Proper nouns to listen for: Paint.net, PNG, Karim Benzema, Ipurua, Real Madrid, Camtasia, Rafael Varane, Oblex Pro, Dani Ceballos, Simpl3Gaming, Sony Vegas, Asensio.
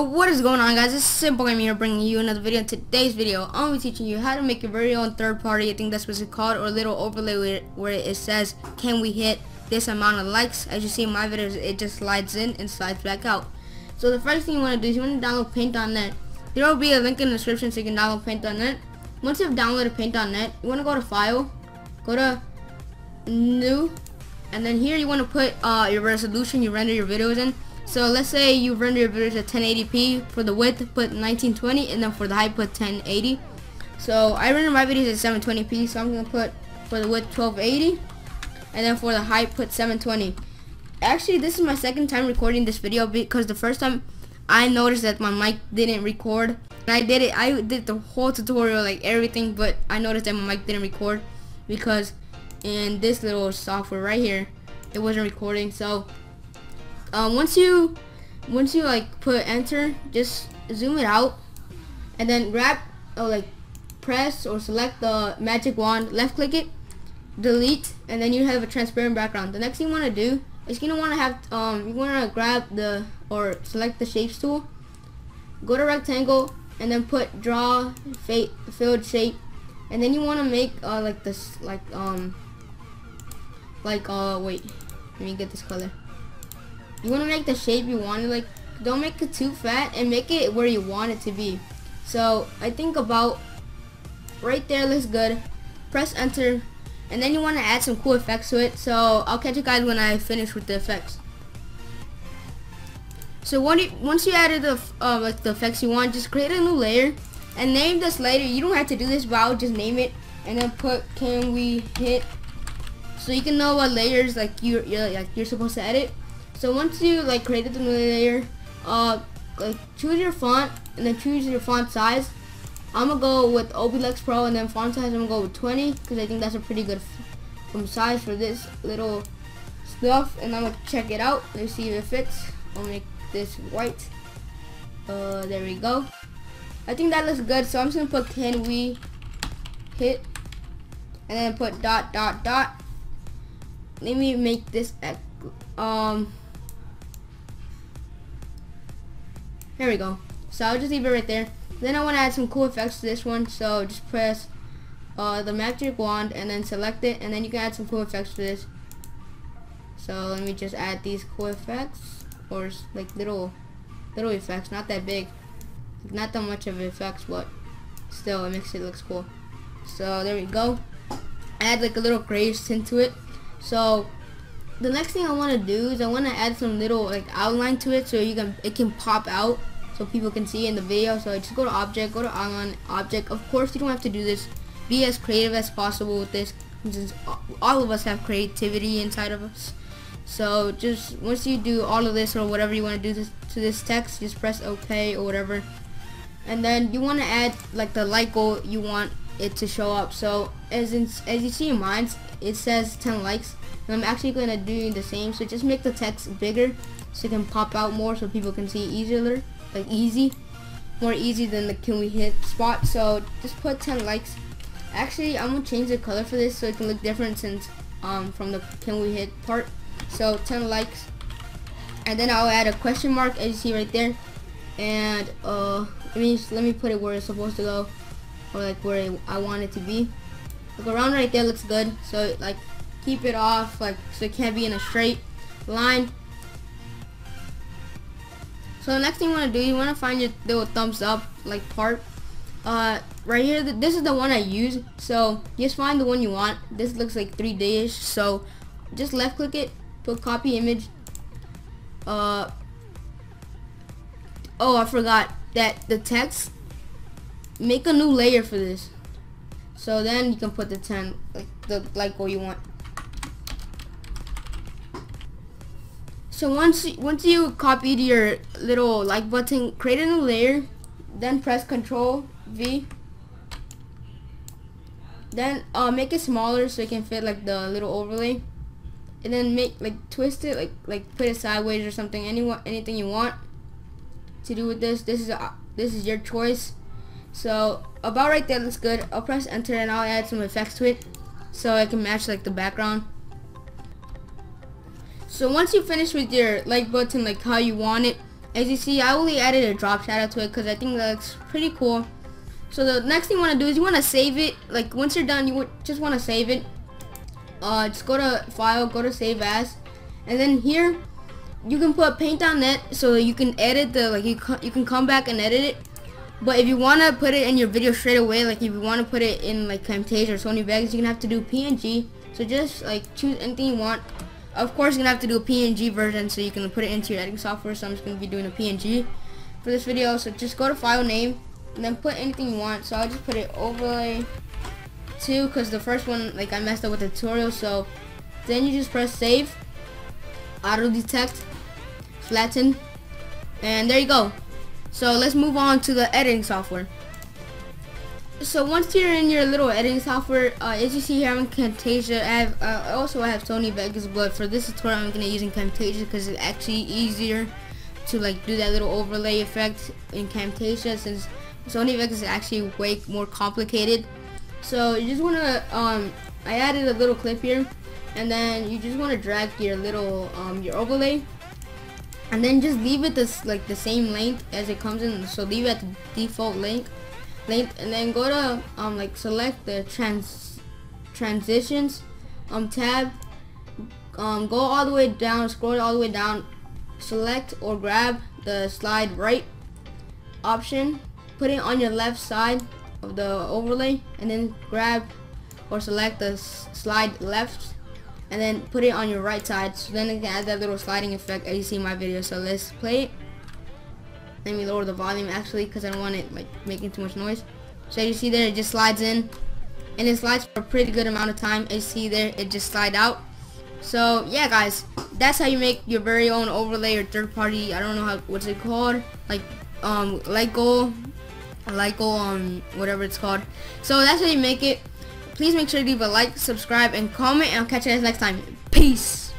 Yo, what is going on, guys? It's Simpl3Gaming here, bringing you another video. In today's video, I'm going to be teaching you how to make your very own third party, I think that's what it's called, or a little overlay where it says, can we hit this amount of likes? As you see in my videos, it just slides in and slides back out. So the first thing you want to do is you want to download Paint.net. There will be a link in the description so you can download Paint.net. Once you've downloaded Paint.net, you want to go to File, go to New, and then here you want to put your resolution you render your videos in. So let's say you render your videos at 1080p, for the width put 1920, and then for the height put 1080. So I render my videos at 720p, so I'm going to put for the width 1280, and then for the height put 720. Actually, this is my second time recording this video because the first time I noticed that my mic didn't record. And I did the whole tutorial, like everything, but I noticed that my mic didn't record because in this little software right here, it wasn't recording. So once you like put enter, just zoom it out and then grab or like press or select the magic wand, left click it, delete, and then you have a transparent background. The next thing you want to do is you're gonna want to have you want to grab the or select the shapes tool, go to rectangle, and then put draw filled shape, and then you want to make like this wait, let me get this color. You want to make the shape you want. Like, don't make it too fat and make it where you want it to be. So I think about right there looks good. Press enter, and then you want to add some cool effects to it. So I'll catch you guys when I finish with the effects. So once you added the effects you want, just create a new layer and name this layer. You don't have to do this, but I'll just name it and then put "Can we hit?" so you can know what layers like you're supposed to edit. So once you like created the new layer, like choose your font and then choose your font size. I'm gonna go with Oblex Pro, and then font size I'm gonna go with 20 because I think that's a pretty good size for this little stuff. And I'm gonna check it out. Let's see if it fits. I'll make this white. There we go. I think that looks good. So I'm just gonna put "Can we hit?" and then put ... Let me make this there we go. So I'll just leave it right there. Then I want to add some cool effects to this one. So just press the magic wand and then select it, and then you can add some cool effects to this. So let me just add these cool effects, or like little effects, not that big, not that much of effects, but still it makes it look cool. So there we go. Add like a little gray tint to it. So the next thing I want to do is I want to add some little like outline to it so it can pop out so people can see in the video. So I just go to object, go to outline, object. Of course, you don't have to do this. Be as creative as possible with this, since all of us have creativity inside of us. So just once you do all of this or whatever you want to do to this text, just press OK or whatever, and then you want to add like the light goal you want it to show up. So as you see in mine, it says 10 likes. I'm actually going to do the same, so just make the text bigger so it can pop out more so people can see easier, like more easy than the "Can we hit" spot. So just put 10 likes. Actually, I'm going to change the color for this so it can look different since from the "Can we hit" part. So 10 likes, and then I'll add a question mark as you see right there, and let me put it where it's supposed to go, or like where I want it to be. Look around right there, looks good. So like keep it off, like so it can't be in a straight line. So the next thing you want to do, you want to find your little thumbs up like part right here. This is the one I use, so just find the one you want. This looks like 3D-ish, so just left click it, put copy image. Oh, I forgot that the text, make a new layer for this, so then you can put the 10 like what you want. So once you copied your little like button, create a new layer, then press Ctrl+V, then make it smaller so it can fit like the little overlay, and then make like twist it, like put it sideways or something. Anything you want to do with this. This is your choice. So about right there looks good. I'll press enter and I'll add some effects to it so it can match like the background. So once you finish with your like button, like how you want it, As you see, I only added a drop shadow to it because I think that looks pretty cool. So the next thing you want to do is you want to save it. Like once you're done, you just want to save it. Just go to File, go to Save As, and then here you can put Paint.net so you can edit the you can come back and edit it. But if you want to put it in your video straight away, like if you want to put it in like Camtasia or Sony Vegas, you're gonna have to do PNG. So just like choose anything you want. Of course, you're gonna have to do a PNG version so you can put it into your editing software. So I'm just gonna be doing a PNG for this video. So just go to File, Name, and then put anything you want. So I'll just put it Overlay 2 because the first one, like, I messed up with the tutorial. So then you just press Save, Auto Detect, Flatten, and there you go. So let's move on to the editing software. So once you're in your little editing software, as you see here, I'm in Camtasia. I also have Sony Vegas, but for this tutorial I'm going to use in Camtasia because it's actually easier to like do that little overlay effect in Camtasia, since Sony Vegas is actually way more complicated. So you just want to, I added a little clip here, and then you just want to drag your little, your overlay, and then just leave it this like the same length as it comes in. So leave it at the default length, and then go to like select the transitions tab, go all the way down, scroll all the way down, select or grab the slide right option, put it on your left side of the overlay, and then grab or select the slide left, and then put it on your right side. So then you can add that little sliding effect as you see in my video. So let's play it. Let me lower the volume actually because I don't want it like making too much noise. So as you see there, it just slides in, and it slides for a pretty good amount of time. As you see there, it just slides out. So yeah guys, that's how you make your very own overlay or third party, I don't know how, what's it called, like whatever it's called. So that's how you make it. Please make sure to leave a like, subscribe, and comment, and I'll catch you guys next time. Peace.